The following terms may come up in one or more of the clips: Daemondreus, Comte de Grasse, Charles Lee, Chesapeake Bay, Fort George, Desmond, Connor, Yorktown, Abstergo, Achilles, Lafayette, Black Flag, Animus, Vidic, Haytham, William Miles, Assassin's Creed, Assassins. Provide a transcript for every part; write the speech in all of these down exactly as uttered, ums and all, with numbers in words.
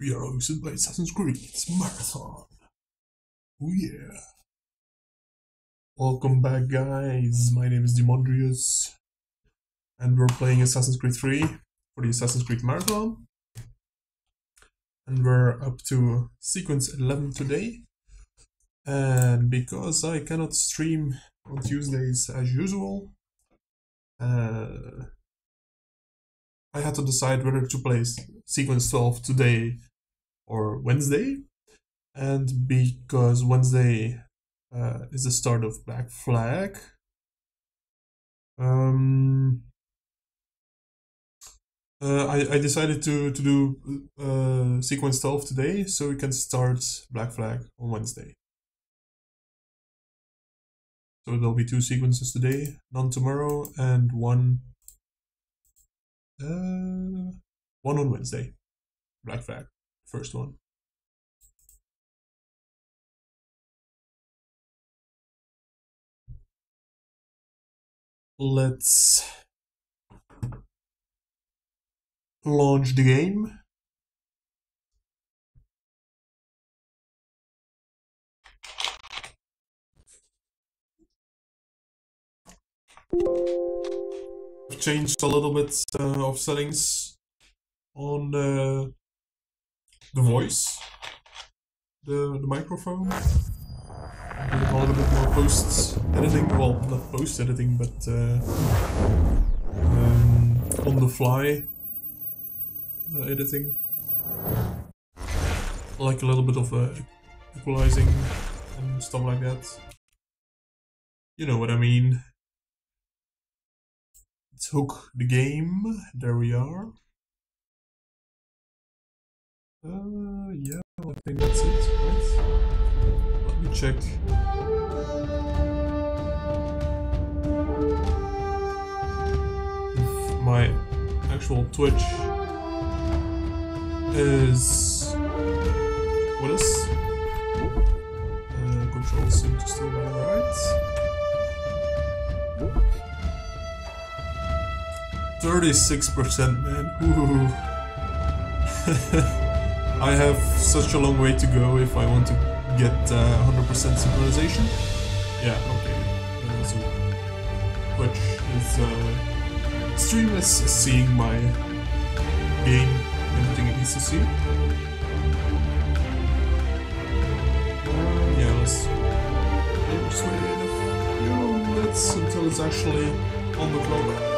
We are hosted by Assassin's Creed's Marathon. Oh yeah. Welcome back, guys. My name is Demondrius, and we're playing Assassin's Creed three for the Assassin's Creed Marathon. And we're up to sequence eleven today. And because I cannot stream on Tuesdays as usual, uh, I had to decide whether to play sequence twelve today or Wednesday. And because Wednesday uh, is the start of Black Flag, um, uh, I, I decided to, to do uh, sequence twelve today, so we can start Black Flag on Wednesday. So there'll be two sequences today, none tomorrow, and one, uh, one on Wednesday. Black Flag, first one. Let's launch the game. I've changed a little bit uh, of settings on uh, the voice, the, the microphone. A little bit more post editing, well, not post editing, but uh, um, on the fly uh, editing. Like a little bit of uh, equalizing and stuff like that. You know what I mean. Let's hook the game. There we are. Uh, yeah, I think that's it, right? Let me check. If my actual Twitch is with us. Uh, controls seem to still be alright. thirty-six percent, man. Ooh. I have such a long way to go if I want to get uh, one hundred percent synchronization. Yeah, okay. Uh, so, Twitch is uh, stream is seeing my game, everything it needs to see. Uh, yeah, let's persuaded. No, let's until it's actually on the clock.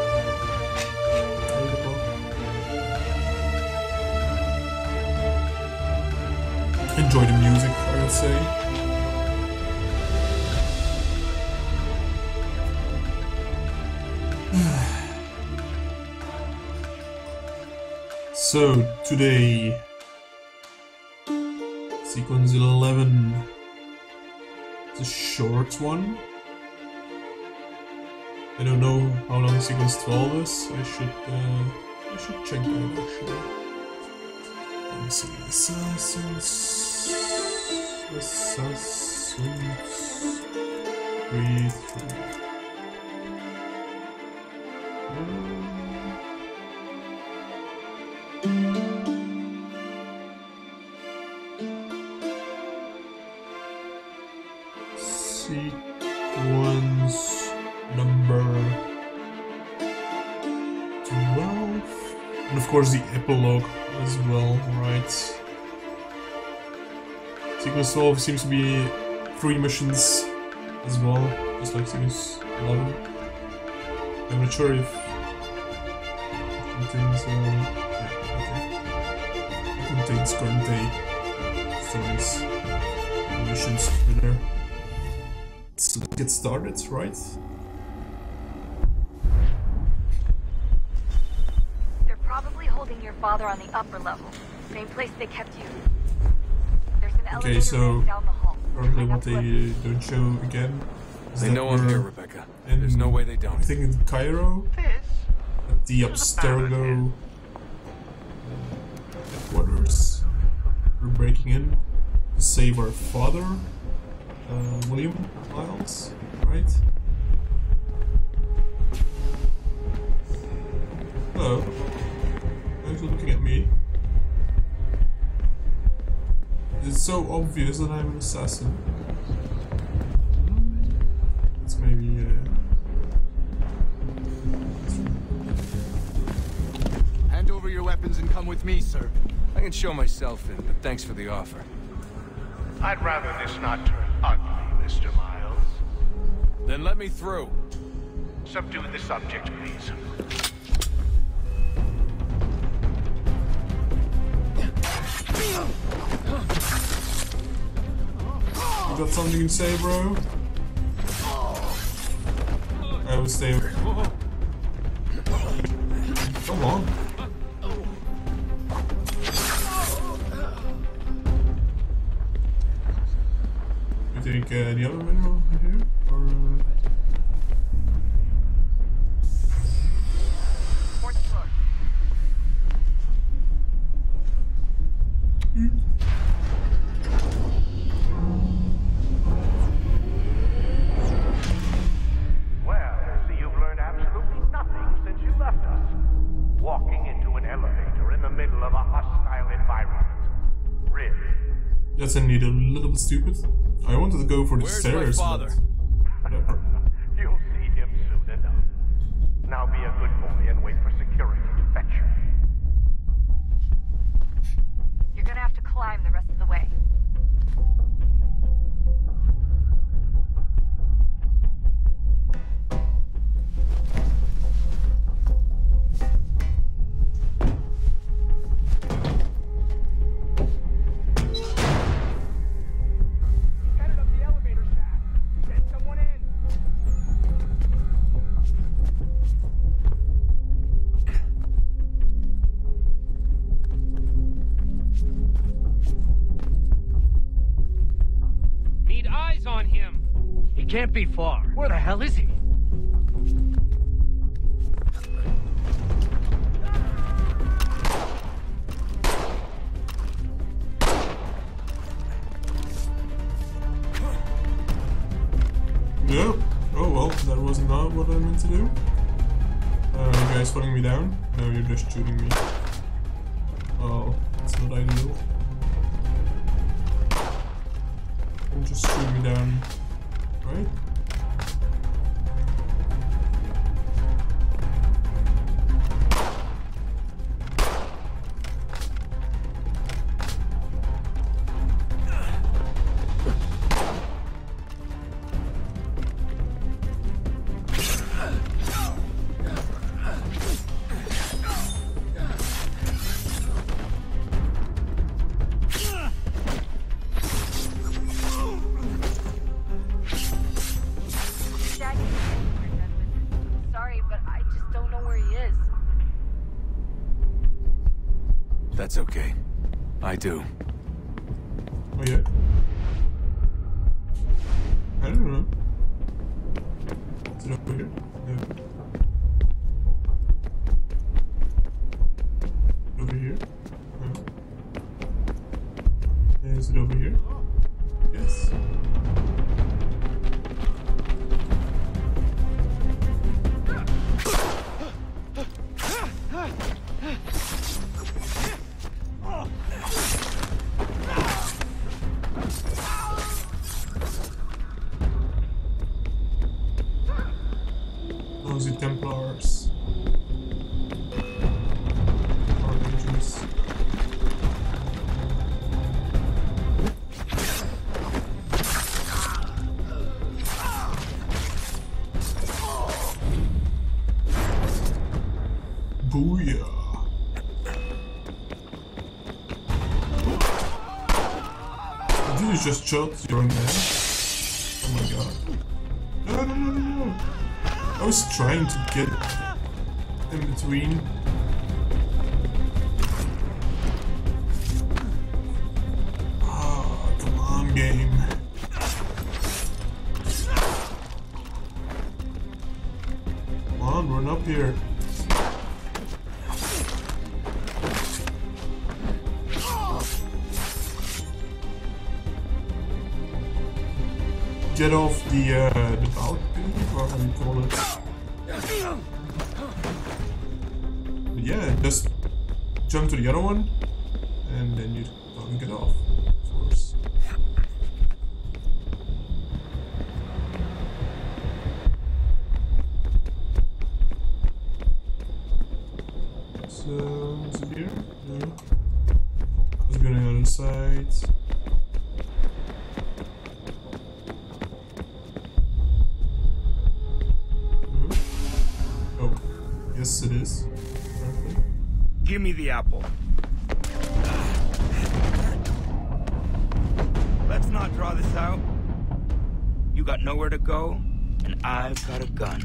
Enjoy the music, I would say. So, today, sequence eleven, it's a short one. I don't know how long sequence twelve is. I should, uh, I should check that actually. Assassin's Assassin's Creed. Sequence number twelve, and of course the epilogue as well, right? Sequence twelve seems to be three missions as well, just like sequence eleven. I'm not sure if it contains, uh, yeah, okay. It contains current day stories and missions over there. So let's get started, right? Father on the upper level, same place they kept you. There's an elevator okay, so down the hall. Probably what they uh, don't show again. Is they know I'm here, Rebecca. And there's no way they don't. I think in Cairo, this at the Abstergo We're breaking in to save our father, uh, William Miles, right? Hello. Thanks for looking at me. It's so obvious that I'm an assassin. It's maybe, uh... Hand over your weapons and come with me, sir. I can show myself in, but thanks for the offer. I'd rather this not turn ugly, Mister Miles. Then let me through. Subdue the subject, please. You got something to say, bro? I will stay. Come on. You take uh, the other mineral here, or? Need a little bit stupid. I wanted to go for the Where's stairs. My father? You'll see him soon enough. Now be a good boy and wait for security to fetch you. You're gonna have to climb the rest of the way. Can't be far. Where the hell is he? No. Oh well, that was not what I meant to do. Uh, you guys putting me down? No, you're just shooting me. Oh, that's not ideal. Don't just shoot me down. Right? That's okay. I do. Oh yeah? I don't know. Is it over here? No. Over here? No. Is it over here? Yes. Booyah! Did you just shot your man? Oh my god. No, no, no, no, no! I was trying to get in between. Ah, come on, game. Come on, run up here. get off the uh, the balcony, or how do you call it? But yeah, just jump to the other one, and then you don't get off, of course. So, is it here? No. Let's go on the other side. Yes, it is. Perfect. Give me the apple. Let's not draw this out. You got nowhere to go, and I've got a gun.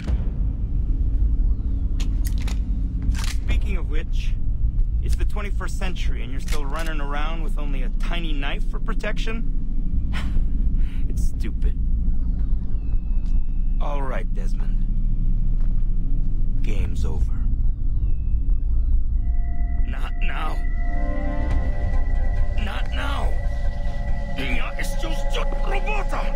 Speaking of which, it's the twenty-first century, and you're still running around with only a tiny knife for protection? It's stupid. All right, Desmond. Game's over. Not now. Not now. Mia is just a robot.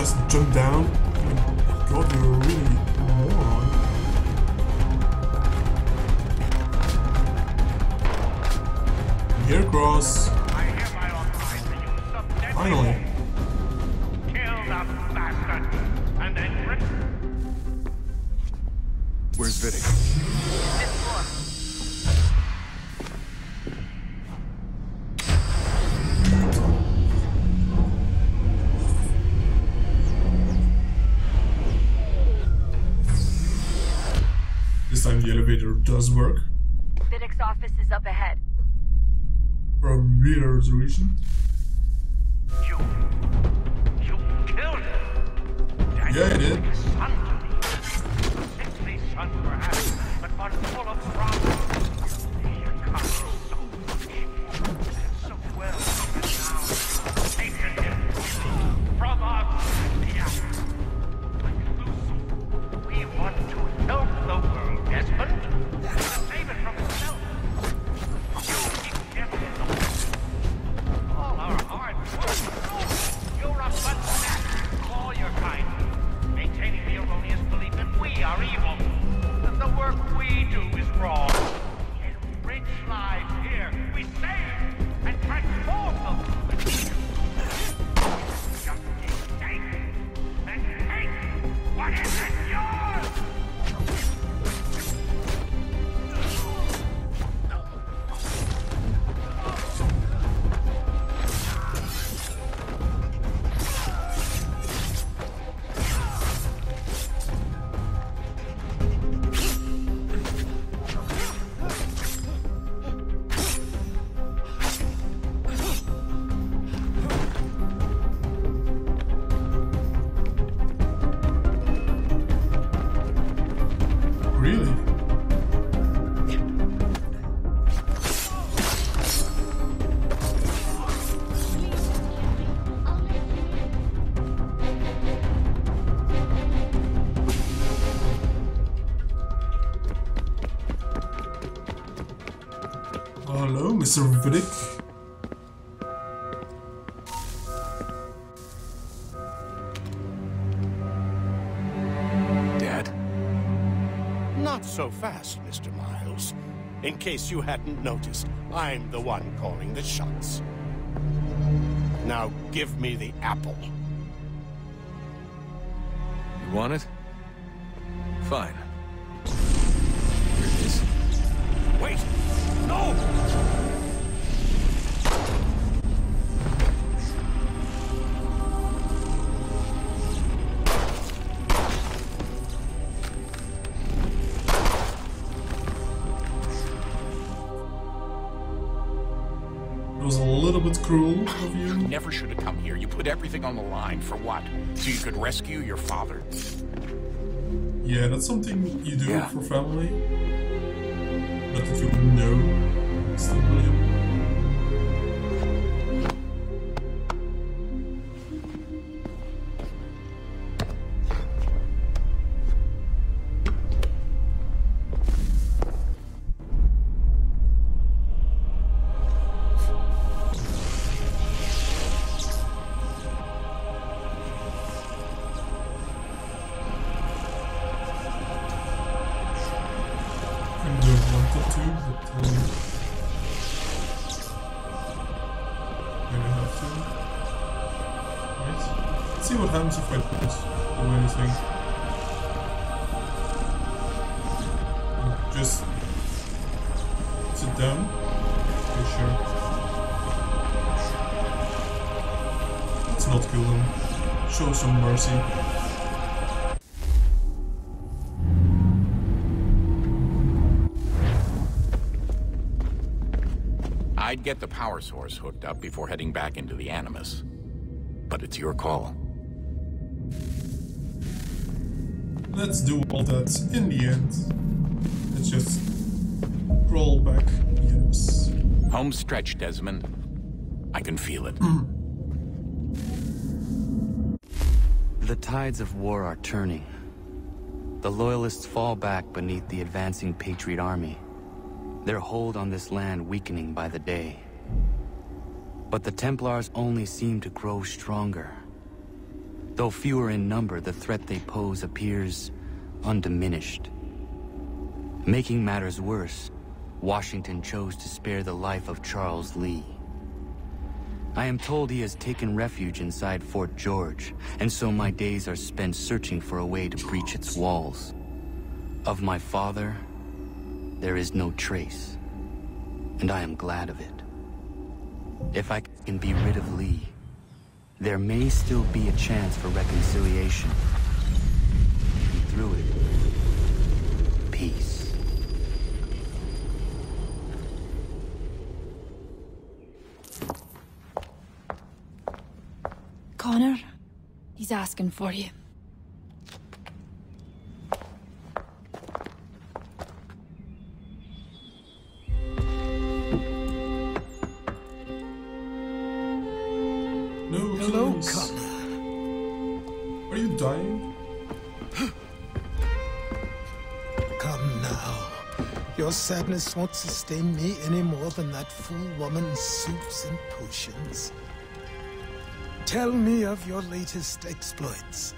Just jump down. Oh my god, you're really a moron. Here, Cross. Finally. Kill the bastard, and then. Where's Vidic? The elevator does work. Vidic's office is up ahead. For a weird reason. You, you killed her. Yeah, I did. Sickly son, perhaps, but one full of problems. Your car is so much, so well, and now taken him from us. Yeah. Like Lucy, we want to help the world. Desmond, save it from itself. You keep devil. All our hard work. You're a fun snack. All your kind. Maintaining the erroneous belief that we are evil. That the work we do is wrong. Enrich lives here. We save and transform them. Just hate and hate. What is it? Mister Vidic. Not so fast, Mister Miles. In case you hadn't noticed, I'm the one calling the shots. Now give me the apple. You want it? Fine. Here it is. Wait! No! Cruel of you. You never should have come here. You put everything on the line. For what? So you could rescue your father. Yeah, that's something you do yeah. for family. Not that you know. Still, I'd get the power source hooked up before heading back into the Animus. But it's your call. Let's do all that in the end. Let's just roll back the Animus. Home stretch, Desmond. I can feel it. The tides of war are turning. The Loyalists fall back beneath the advancing Patriot Army. Their hold on this land weakening by the day. But the Templars only seem to grow stronger. Though fewer in number, the threat they pose appears undiminished. Making matters worse, Washington chose to spare the life of Charles Lee. I am told he has taken refuge inside Fort George, and so my days are spent searching for a way to breach its walls. Of my father, there is no trace, and I am glad of it. If I can be rid of Lee, there may still be a chance for reconciliation. And through it, peace. Connor, he's asking for you. Your sadness won't sustain me any more than that fool woman's soups and potions. Tell me of your latest exploits.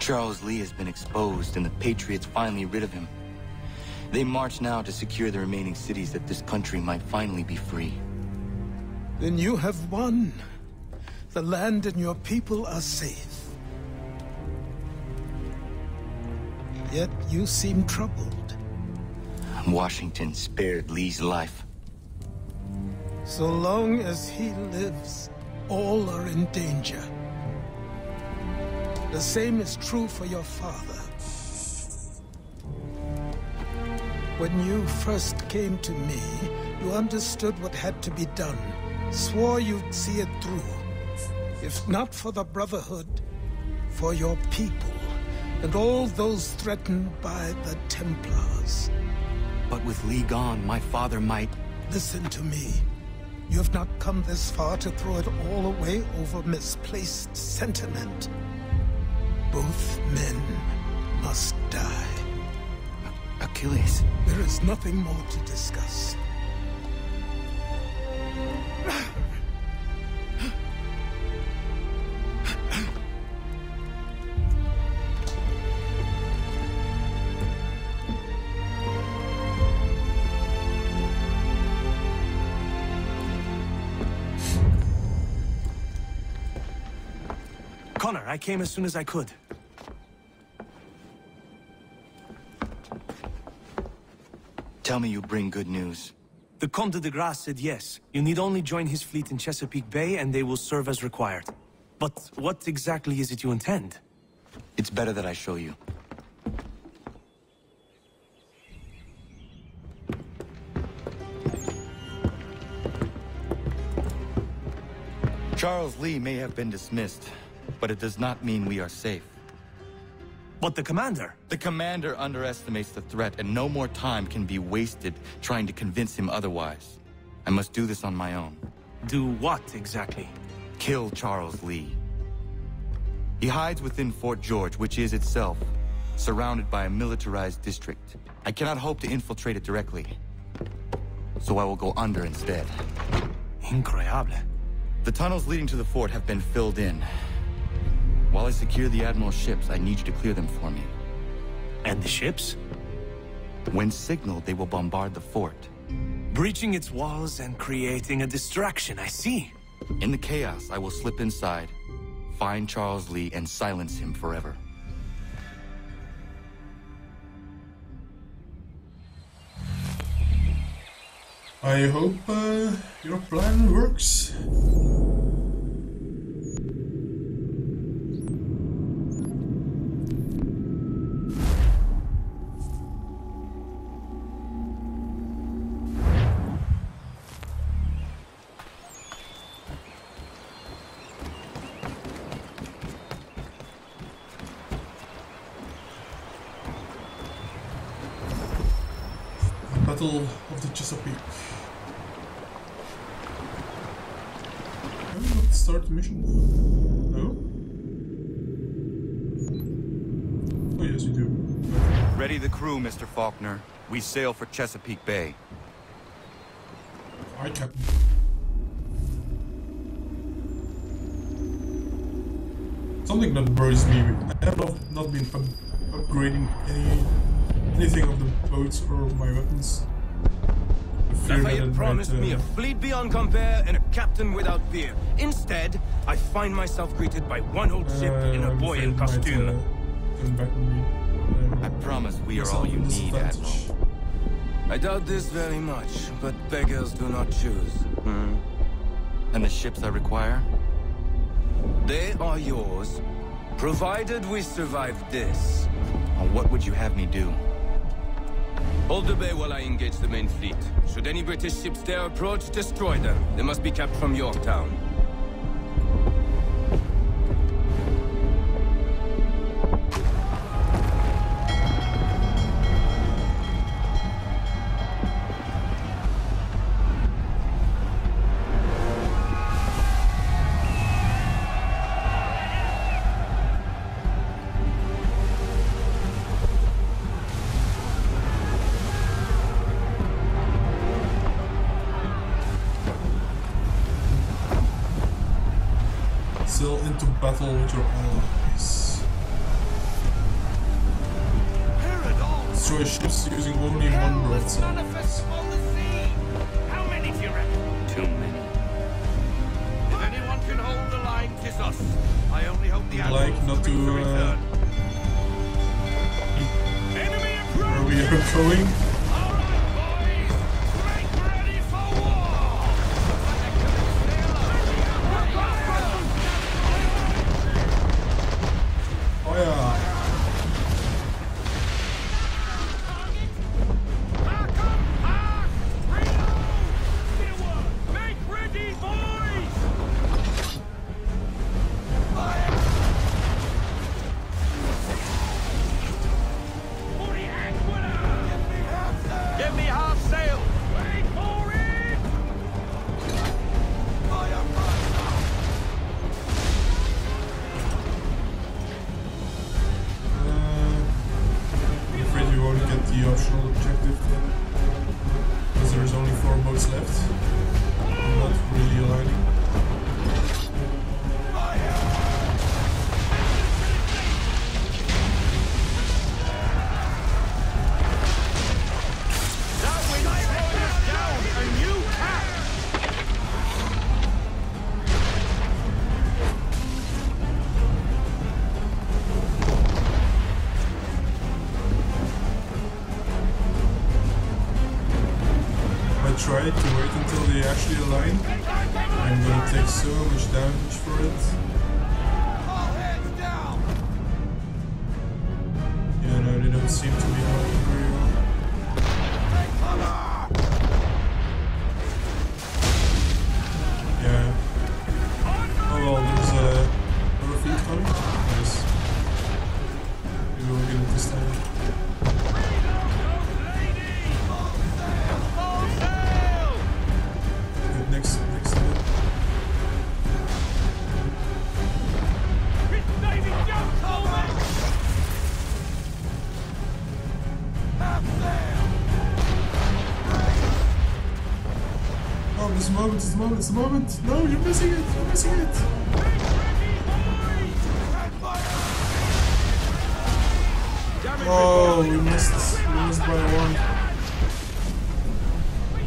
Charles Lee has been exposed, and the Patriots finally rid of him. They march now to secure the remaining cities that this country might finally be free. Then you have won. The land and your people are safe. Yet you seem troubled. Washington spared Lee's life. So long as he lives, all are in danger. The same is true for your father. When you first came to me, you understood what had to be done, swore you'd see it through. If not for the Brotherhood, for your people, and all those threatened by the Templars. But with Lee gone, my father might... Listen to me. You have not come this far to throw it all away over misplaced sentiment. Both men must die. Achilles. There is nothing more to discuss. Connor, I came as soon as I could. Tell me you bring good news. The Comte de Grasse said yes. You need only join his fleet in Chesapeake Bay and they will serve as required. But what exactly is it you intend? It's better that I show you. Charles Lee may have been dismissed, but it does not mean we are safe. But the commander? The commander underestimates the threat, and no more time can be wasted trying to convince him otherwise. I must do this on my own. Do what exactly? Kill Charles Lee. He hides within Fort George, which is itself surrounded by a militarized district. I cannot hope to infiltrate it directly, so I will go under instead. Increíble. The tunnels leading to the fort have been filled in. While I secure the Admiral's ships, I need you to clear them for me. And the ships? When signaled, they will bombard the fort. Breaching its walls and creating a distraction, I see. In the chaos, I will slip inside, find Charles Lee, and silence him forever. I hope uh, your plan works. The Battle of the Chesapeake. Start mission? No? Oh yes, you do. Ready the crew, Mister Faulkner. We sail for Chesapeake Bay. Aye, Captain. Something that worries me. I have not, not been up upgrading any anything of the boats or my weapons. Lafayette promised me a fleet beyond compare and a captain without peer. Instead, I find myself greeted by one old ship uh, in a boy in costume. Might, uh, uh, I promise we are all you need, Admiral. I doubt this very much, but beggars do not choose. Hmm. And the ships I require? They are yours, provided we survive this. And what would you have me do? Hold the bay while I engage the main fleet. Should any British ships dare approach, destroy them. They must be kept from Yorktown. Into battle with your allies. Destroy ships using only Hell, one road cell. How many do you reckon? Too many. If anyone can hold the line, tis us. I only hope the like not to. Uh, Enemy where we are going. try to wait until they actually align. I'm gonna take so much damage for it. Yeah, no, they don't seem to be helping very well. Yeah. Oh well, there's a Orpheus coming. Nice. Maybe we'll get it this time. It's the moment, it's the moment. No, you're missing it, you're missing it. Oh, we missed, we missed by one.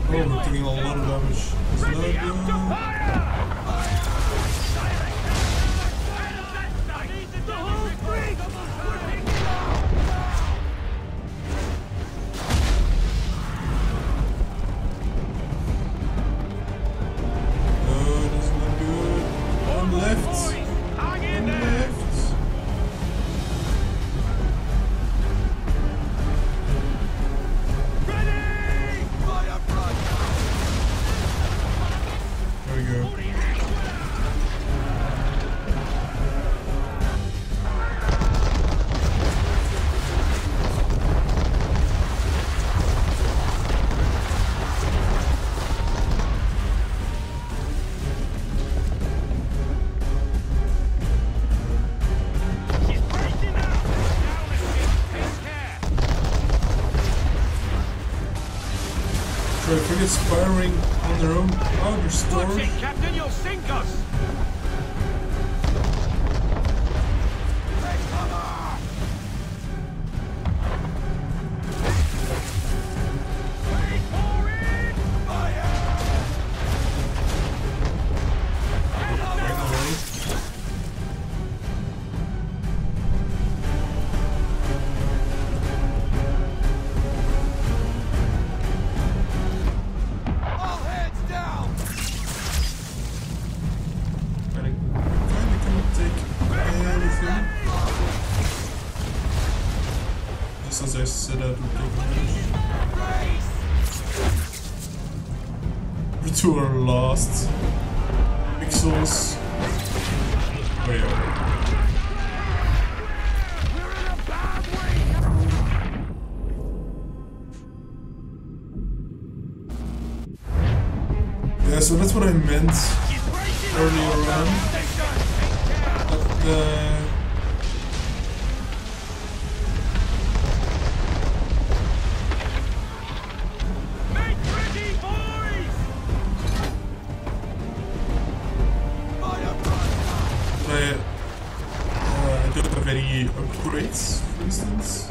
Oh, we're taking a lot of damage. There's no firing on their own outer storm. Watch it, Captain, you'll sink us. Two are lost. Pixels. Oh yeah. Yeah, so that's what I meant earlier on. But, uh, upgrades, for instance.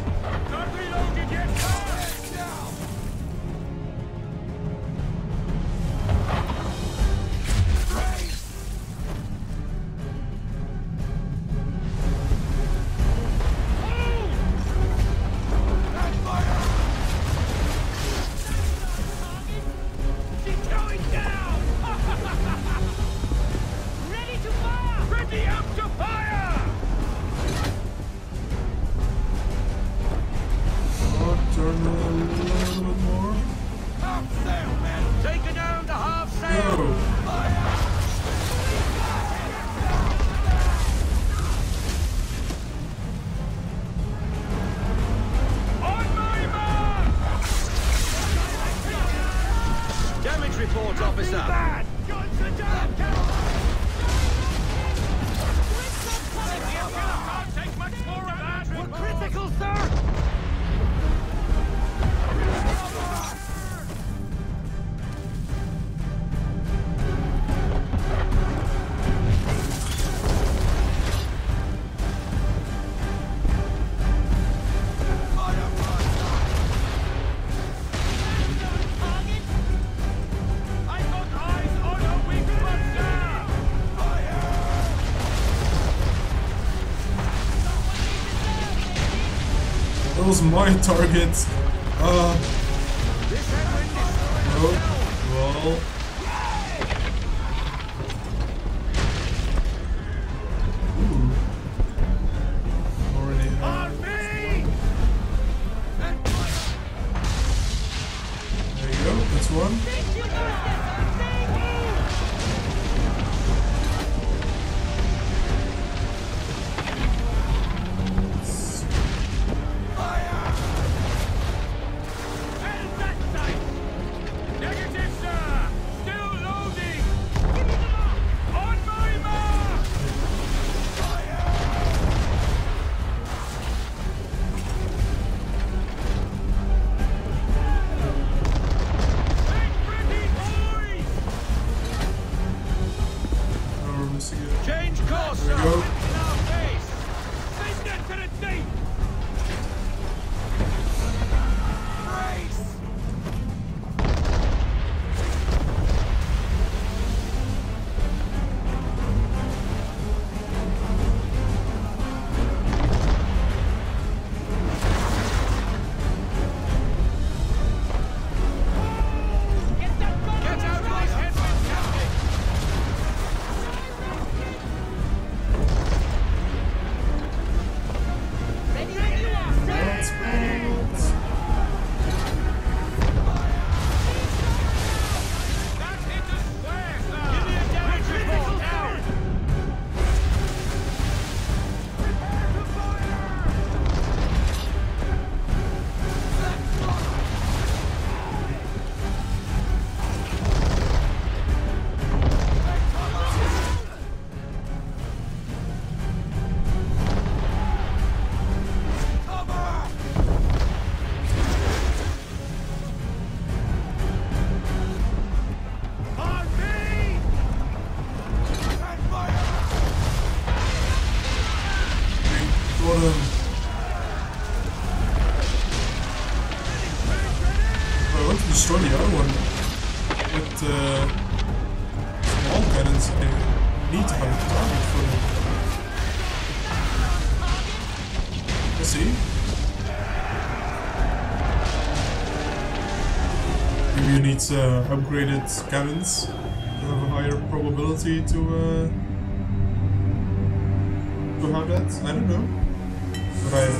Was my target. Uh, no. asshole. Uh, upgraded cannons have a higher probability to uh, to have that. I don't know, but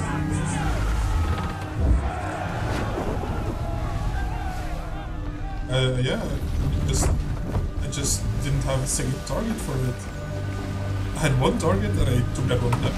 I uh, yeah, I just I just didn't have a single target for it. I had one target and I took that one up.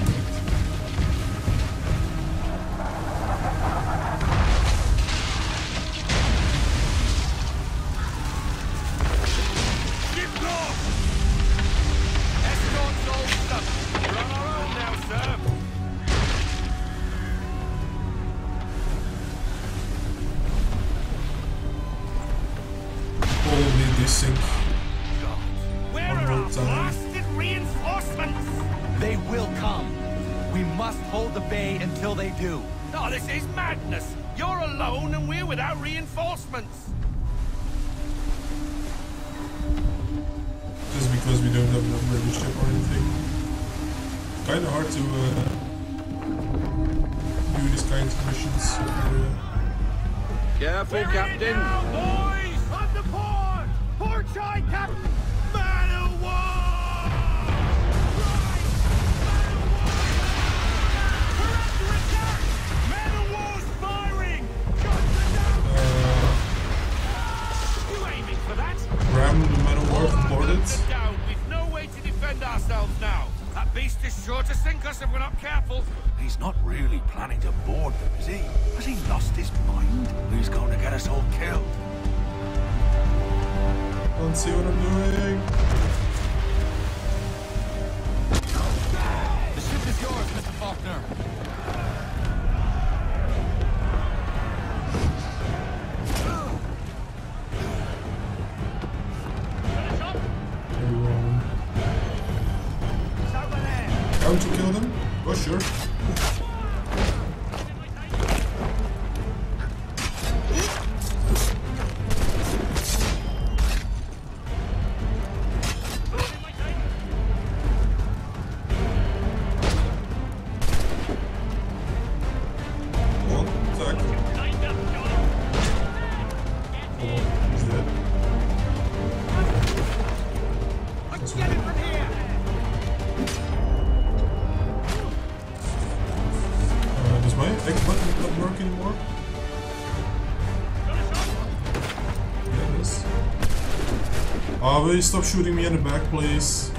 Now will you stop shooting me in the back, please?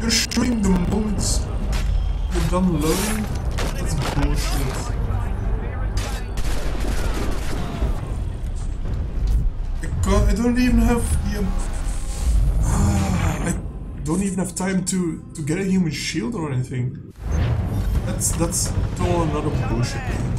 You're shooting the moment you're done loading? That's bullshit. God, I don't even have the... Um, uh, I don't even have time to, to get a human shield or anything. That's... that's... all another bullshit thing.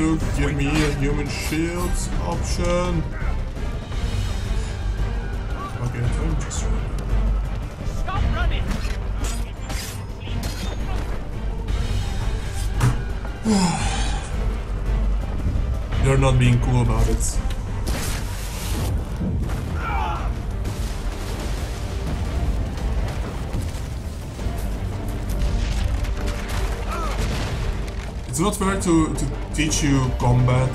To give me a human shields option. Okay, I'm just running. Stop running. They're not being cool about it. It's not fair to, to teach you combat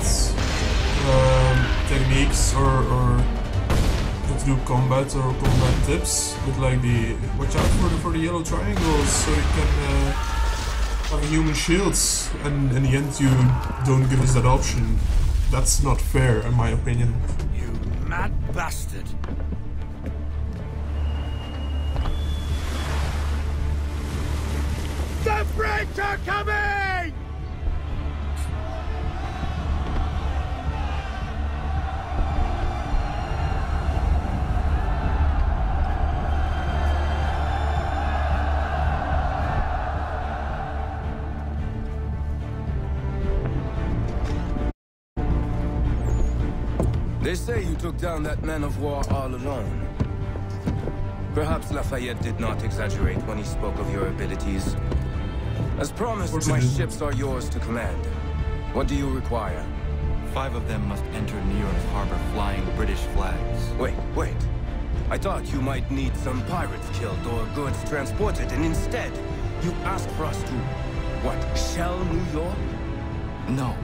um, techniques or, or how to do combat or combat tips with like the watch out for the, for the yellow triangles so you can uh, have human shields, and in the end you don't give us that option. That's not fair in my opinion. You mad bastard! The French are coming! They say you took down that man-of-war all alone. Perhaps Lafayette did not exaggerate when he spoke of your abilities. As promised, my ships are yours to command. What do you require? Five of them must enter New York Harbor flying British flags. Wait, wait. I thought you might need some pirates killed or goods transported, and instead, you ask for us to, what, shell New York? No.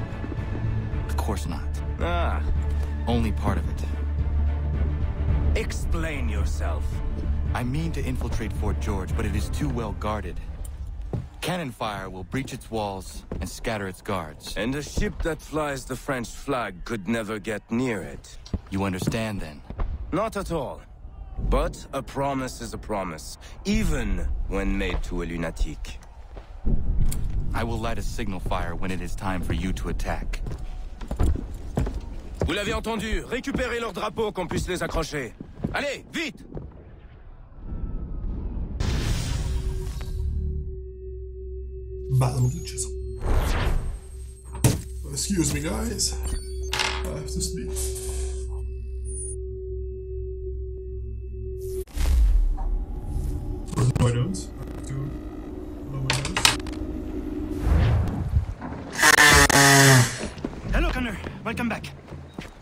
Of course not. Ah. Only part of it. Explain yourself. I mean to infiltrate Fort George, but it is too well guarded. Cannon fire will breach its walls and scatter its guards. And a ship that flies the French flag could never get near it. You understand then? Not at all. But a promise is a promise, even when made to a lunatic. I will light a signal fire when it is time for you to attack. Vous l'avez entendu, récupérez leurs drapeaux qu'on puisse les accrocher. Allez, vite! Battle of the Chisel. Excuse me, guys. I have to speak. No, I don't. I have to lower those. Hello, Connor. Welcome back.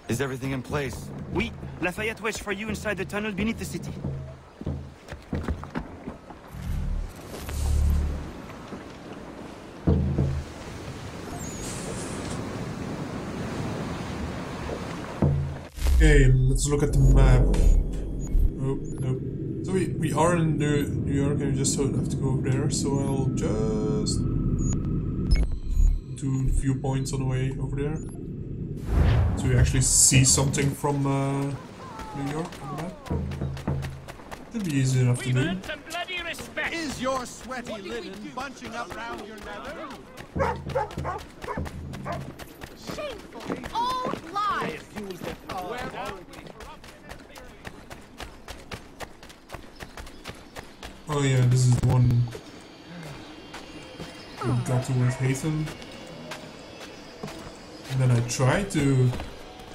Is everything in place? Oui. Lafayette waits for you inside the tunnel beneath the city. Okay, let's look at the map. Oh, no. So we, we are in New York and we just have to go over there, so I'll just do a few points on the way over there. Do we actually see something from uh, New York on the map? That'd be easy enough to do. We've earned some bloody respect. Is your sweaty linen bunching up round your nether? Shameful old lies! They abuse their power. Oh yeah, this is the one that got towards Haytham. And then I tried to, to do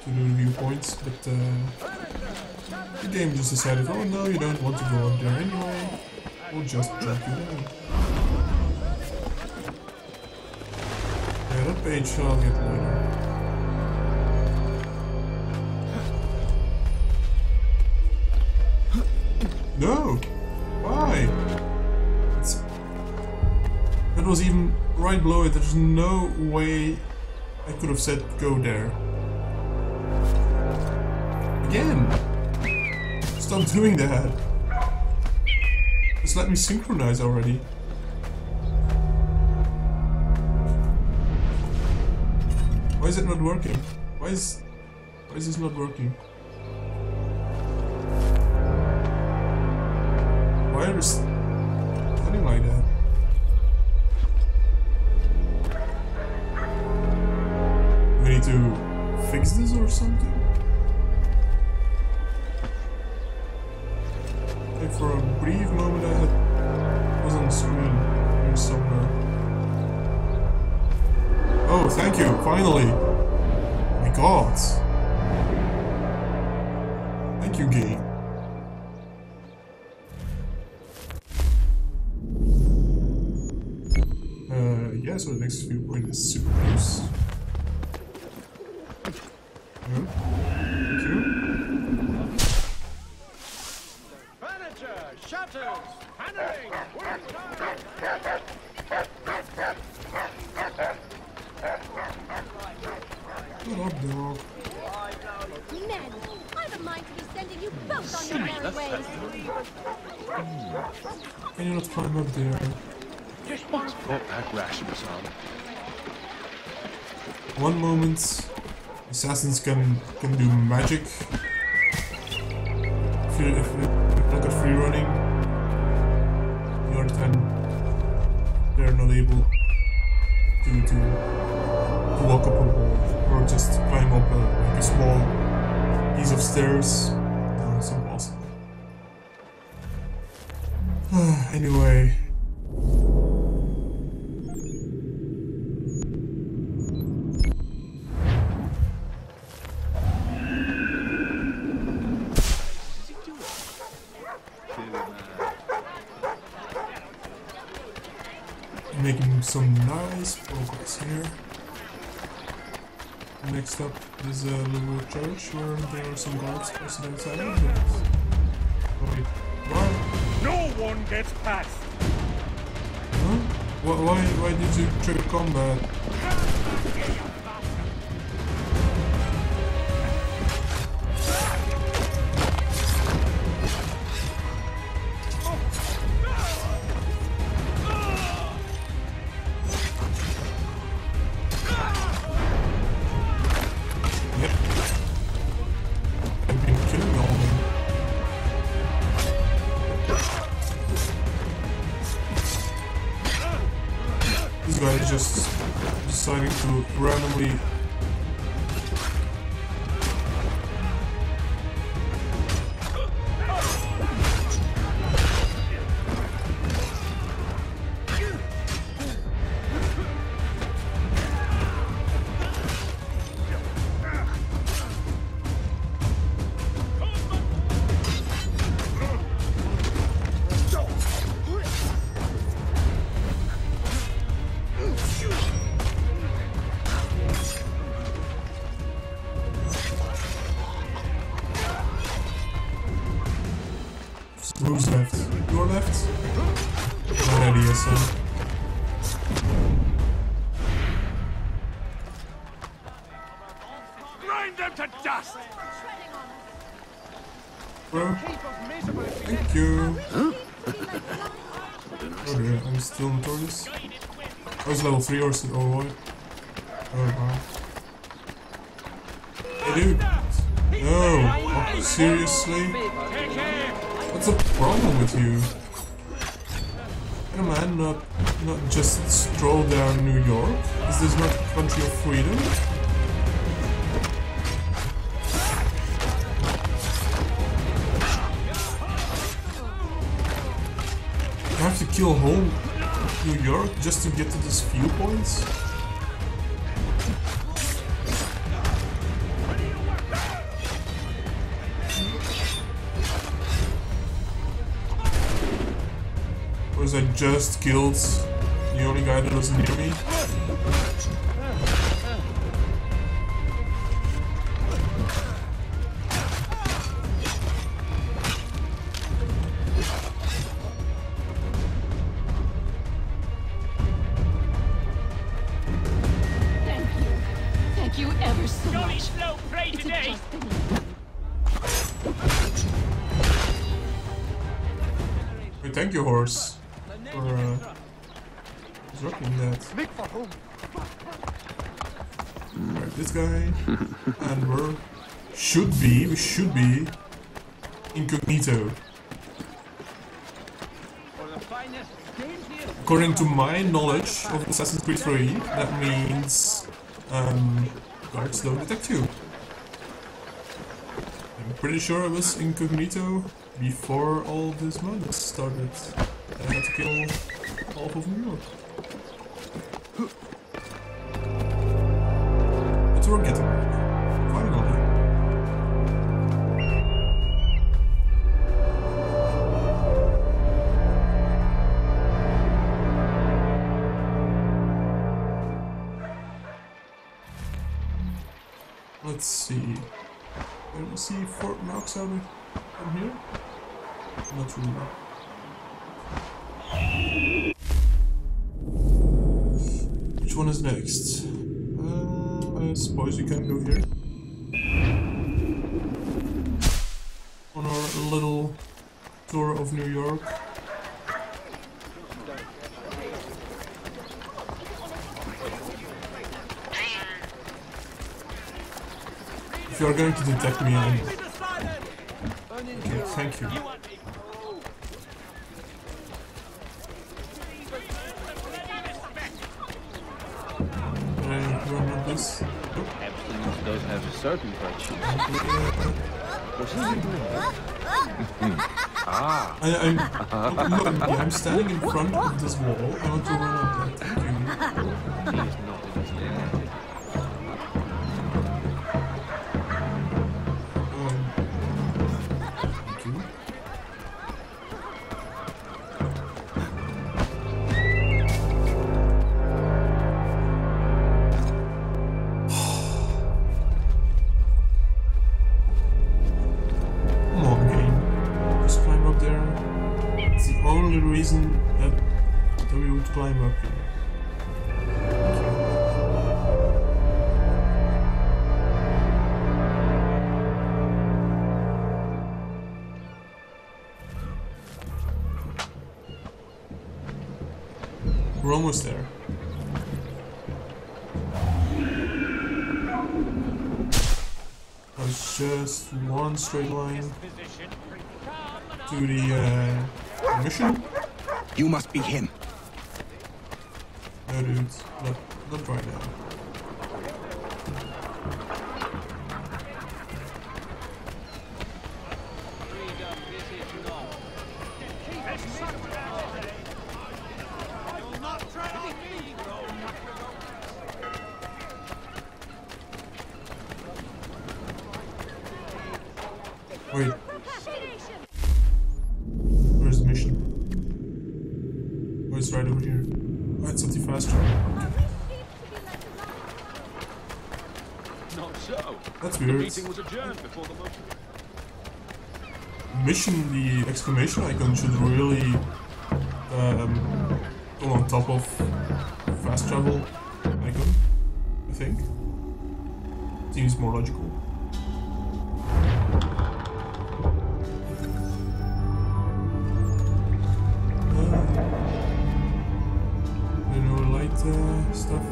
the viewpoints, but uh, the game just decided, oh no, you don't want to go up there anyway. We'll just drop you down. Yeah, that page shall get later. No! Why? It's, that was even right below it. There's no way I could have said go there. Again! Stop doing that! Just let me synchronize already. Why is it not working? Why is... Why is this not working? Why are we running like that? We need to fix this or something? Like for a brief moment I had was on the screen here somewhere. Oh, thank you, finally! My god! Thank you, game. Yeah, so the next viewpoint is super close. Hello? Thank you. Furniture, shutters, handling, work time. Men, I've a mind to be sending you both on your merry ways. Mm. Can you not climb up there? What's brought back rations on? One moment, assassins can can do magic. If you if you look at free running, the other time they're not able to to, to walk up a wall or just climb up a, like a small piece of stairs. No, it's impossible. Anyway. Some nice progress here. Next up is a little church where there are some guards posted outside. Oh, wait, what? No one gets past. Huh? Why? Why, why did you trigger combat? Just deciding to randomly three or so, oh, what? Oh, wow. Hey, dude! No! Oh, seriously? What's the problem with you? Can a man not, not just stroll down New York? Is this not a country of freedom? have to kill whole New York just to get to these few points? Or is I just killed the only guy that was near me? Thank you, horse, for uh, dropping that. Alright, this guy. And we're... Should be, we should be... incognito. According to my knowledge of Assassin's Creed three, that means... Um, guards don't detect you. I'm pretty sure I was incognito before all this madness started. I had to kill half of New York. But we're getting there. Finally. Let's see. Can we see Fort Knox out from here? Not really. Which one is next? Uh, I suppose we can go here. On our little tour of New York. If you are going to detect me, I'm... Okay, thank you. Abstinence does have a certain virtue. Ah. I, I'm, I'm, I'm standing in front of this wall. I want to run up that. He is not understanding. We're almost there. That's just one straight line to the uh, mission. You must be him. No, dude. Not, not right now. Mission, the exclamation icon should really um, go on top of fast travel icon, I think. Seems more logical. Uh, you know, light uh, stuff.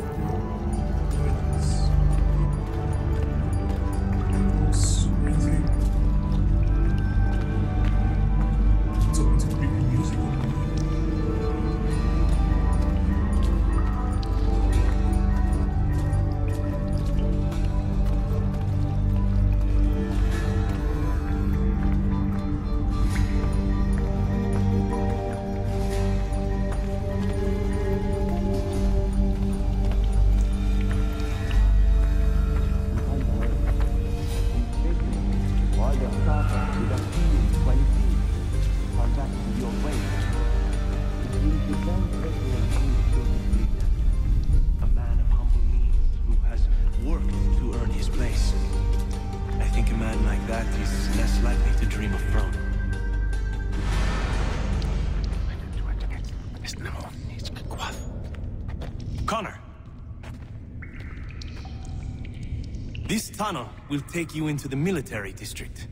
This tunnel will take you into the military district.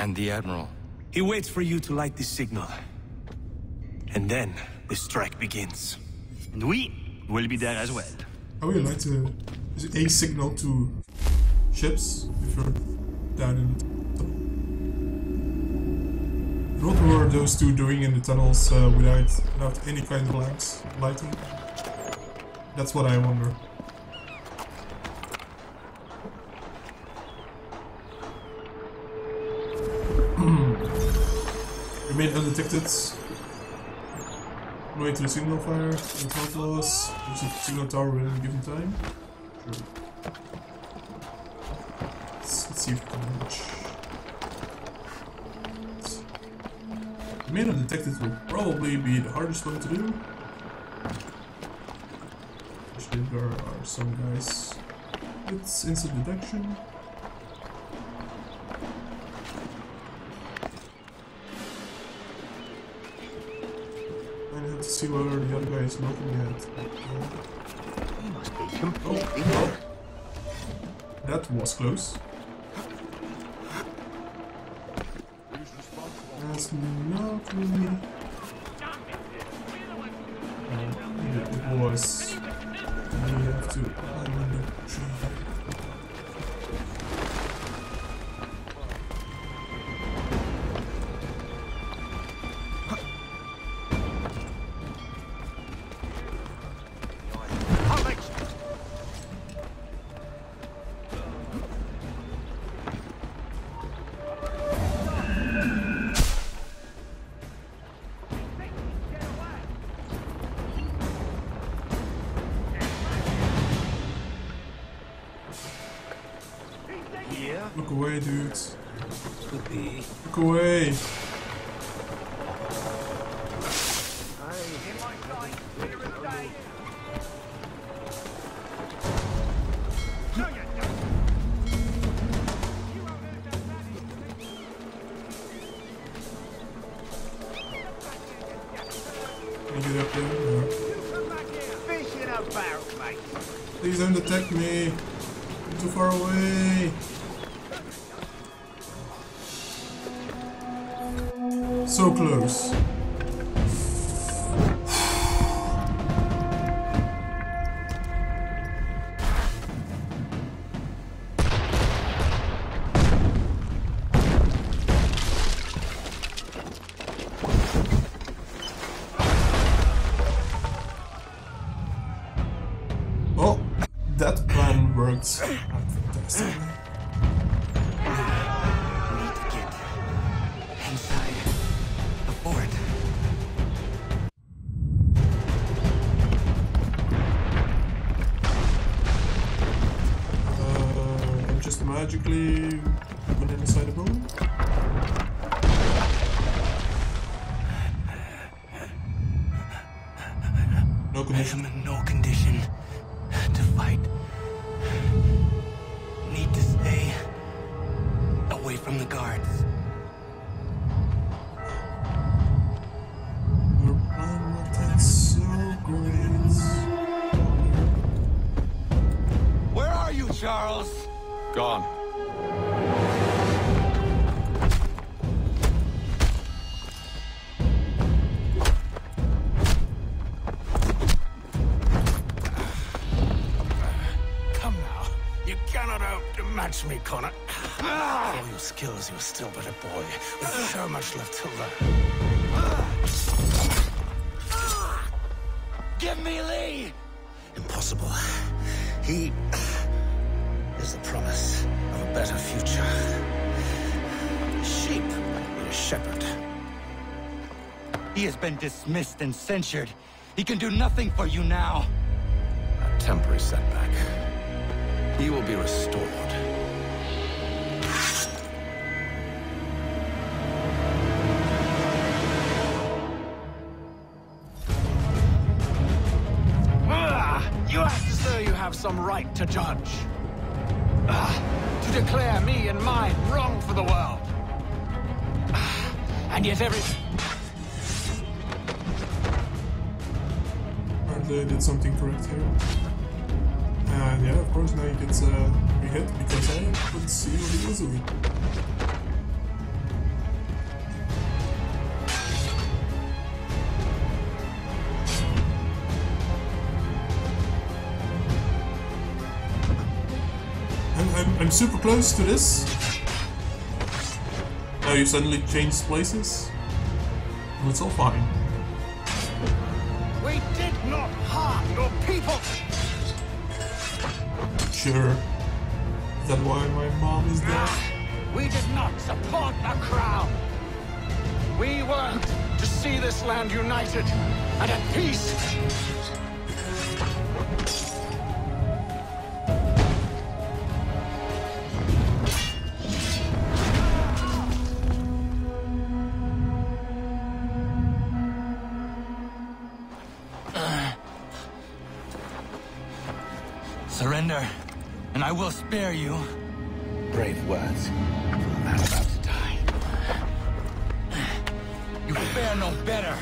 And the Admiral? He waits for you to light this signal. And then the strike begins. And we will be there as well. I will light a, a signal to ships if you're down in the tunnel. What were those two doing in the tunnels uh, without, without any kind of blanks lighting? That's what I wonder. Remain undetected. Way to the signal fire. The tower close. Reach the signal tower within a given time. Sure. Let's, let's see if we can reach. Remain undetected will probably be the hardest one to do. Actually, there are some guys with instant detection. See whether the other guy is looking at. He must be completely oh. That was close. That's not really. Uh, yeah, it was. We have to. I'm in the tree. Look away, dudes. Look away. Please don't attack me. I'm too far away. So close. Oh, that plan works. Magically went inside the room. No condition. I am in no condition to fight. Need to stay away from the guards. Your plan worked out so great. Where are you, Charles? Gone. Me, Connor. Ah. All your skills, you're still but a boy with ah. so much left to learn. Ah. Ah. Give me Lee! Impossible. He is the promise of a better future. A sheep in a shepherd. He has been dismissed and censured. He can do nothing for you now. A temporary setback. He will be restored. some right to judge. Uh, to declare me and mine wrong for the world. Uh, and yet every... Apparently I did something correct here. And yeah, of course now he gets uh, re-hit because I couldn't see what he was doing. I'm super close to this. Now you suddenly change places. Well, it's all fine. We did not harm your people. Sure. Is that why my mom is dead? We did not support the crown. We worked to see this land united and at peace. And I will spare you. Brave words. I'm about to die. You fare no better.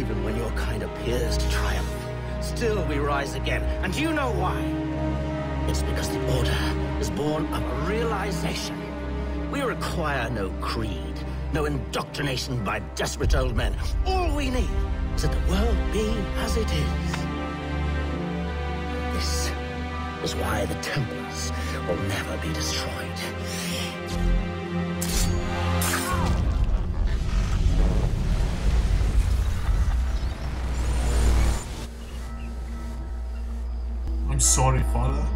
Even when your kind appears to triumph, still we rise again. And do you know why? It's because the Order is born of a realization. We require no creed, no indoctrination by desperate old men. All we need is that the world be as it is. This is why the Templars will never be destroyed. I'm sorry, Father.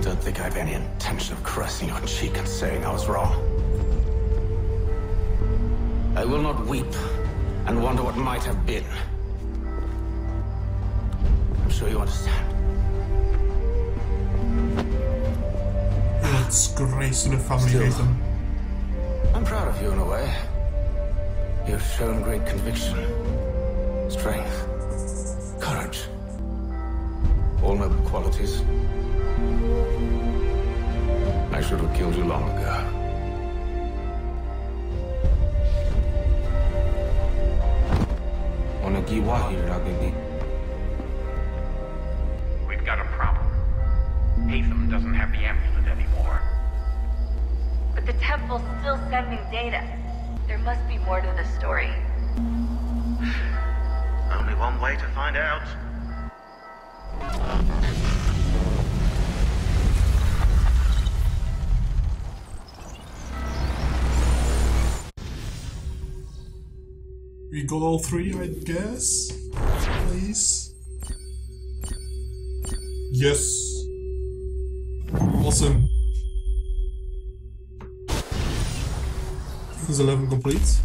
Don't think I have any intention of caressing your cheek and saying I was wrong. I will not weep and wonder what might have been. I'm sure you understand. That's grace in the family, Haytham. I'm proud of you in a way. You've shown great conviction, strength, courage. All noble qualities. I should have killed you long ago. We've got a problem. Haytham doesn't have the amulet anymore. But the temple's still sending data. There must be more to the story. Only one way to find out. We got all three, I guess. Please. Yes. Awesome. Sequence eleven complete.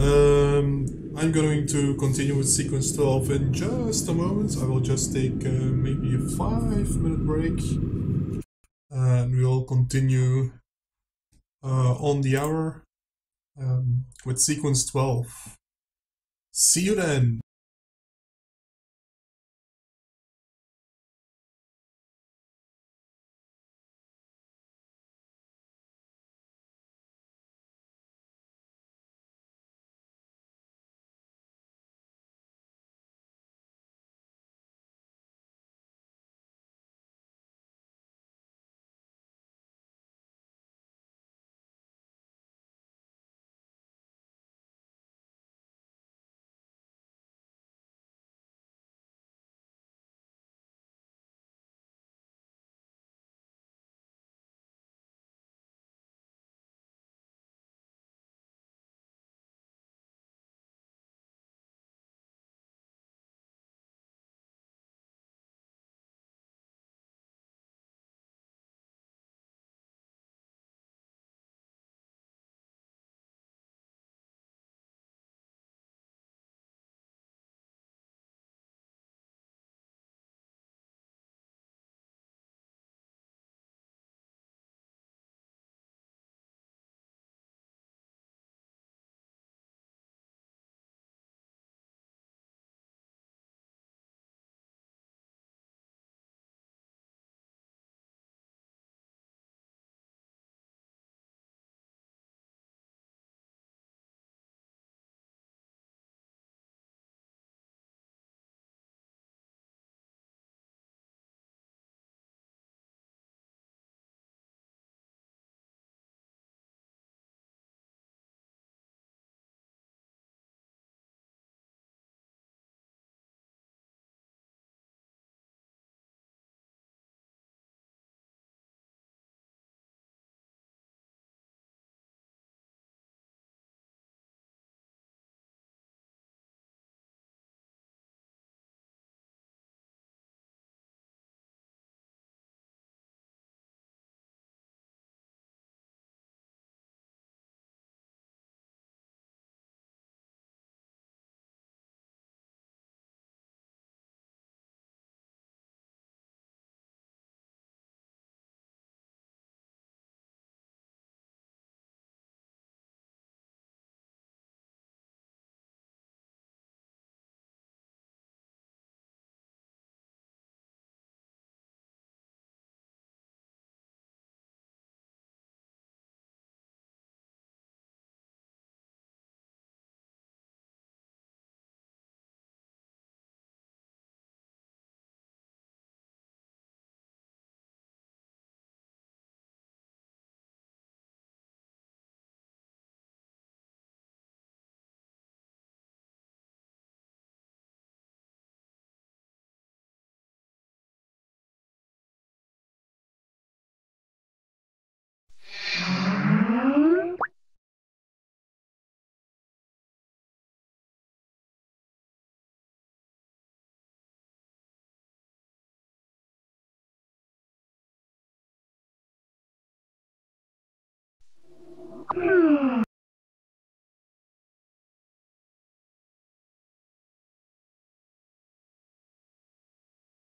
Um, I'm going to continue with sequence twelve in just a moment. I will just take uh, maybe a five minute break, and we will continue uh, on the hour. Um, with sequence twelve. See you then!